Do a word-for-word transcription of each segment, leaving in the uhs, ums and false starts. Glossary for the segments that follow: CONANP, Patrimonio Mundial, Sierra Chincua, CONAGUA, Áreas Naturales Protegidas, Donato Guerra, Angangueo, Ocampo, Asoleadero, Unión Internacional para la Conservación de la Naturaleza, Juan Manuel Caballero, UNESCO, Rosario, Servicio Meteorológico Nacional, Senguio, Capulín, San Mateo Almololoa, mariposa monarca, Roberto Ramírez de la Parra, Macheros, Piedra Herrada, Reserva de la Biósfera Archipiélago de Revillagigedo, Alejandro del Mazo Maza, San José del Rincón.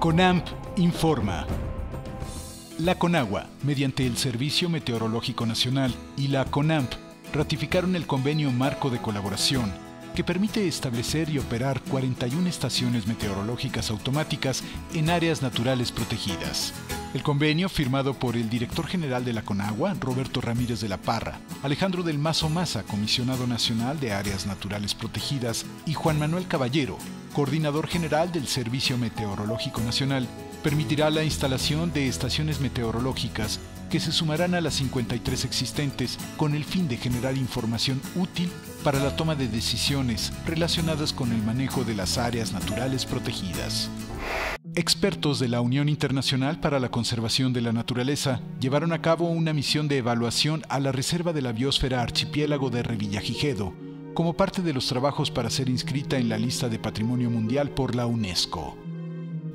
CONANP informa. La CONAGUA, mediante el Servicio Meteorológico Nacional, y la CONANP ratificaron el Convenio Marco de Colaboración, que permite establecer y operar cuarenta y una estaciones meteorológicas automáticas en áreas naturales protegidas. El convenio, firmado por el director general de la CONAGUA, Roberto Ramírez de la Parra, Alejandro del Mazo Maza, comisionado nacional de áreas naturales protegidas, y Juan Manuel Caballero, coordinador general del Servicio Meteorológico Nacional, permitirá la instalación de estaciones meteorológicas que se sumarán a las cincuenta y tres existentes con el fin de generar información útil para la toma de decisiones relacionadas con el manejo de las áreas naturales protegidas. Expertos de la Unión Internacional para la Conservación de la Naturaleza llevaron a cabo una misión de evaluación a la Reserva de la Biósfera Archipiélago de Revillagigedo, como parte de los trabajos para ser inscrita en la lista de Patrimonio Mundial por la UNESCO.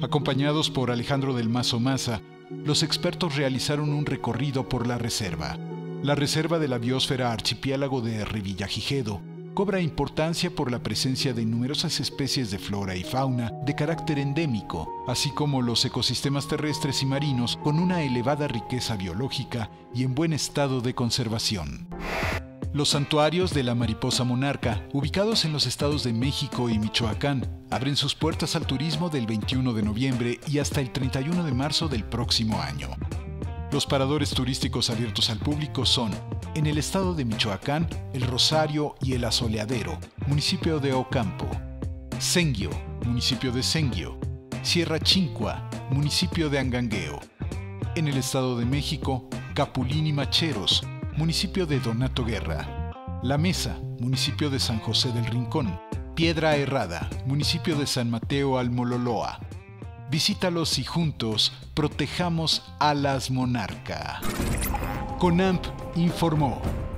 Acompañados por Alejandro del Mazo Maza, los expertos realizaron un recorrido por la reserva. La Reserva de la Biósfera Archipiélago de Revillagigedo cobra importancia por la presencia de numerosas especies de flora y fauna de carácter endémico, así como los ecosistemas terrestres y marinos con una elevada riqueza biológica y en buen estado de conservación. Los santuarios de la mariposa monarca, ubicados en los estados de México y Michoacán, abren sus puertas al turismo del veintiuno de noviembre y hasta el treinta y uno de marzo del próximo año. Los paradores turísticos abiertos al público son, en el estado de Michoacán, el Rosario y el Asoleadero, municipio de Ocampo; Senguio, municipio de Senguio; Sierra Chincua, municipio de Angangueo; en el estado de México, Capulín y Macheros, municipio de Donato Guerra; La Mesa, municipio de San José del Rincón; Piedra Herrada, municipio de San Mateo Almololoa. Visítalos y juntos protejamos a las monarcas. CONANP informó.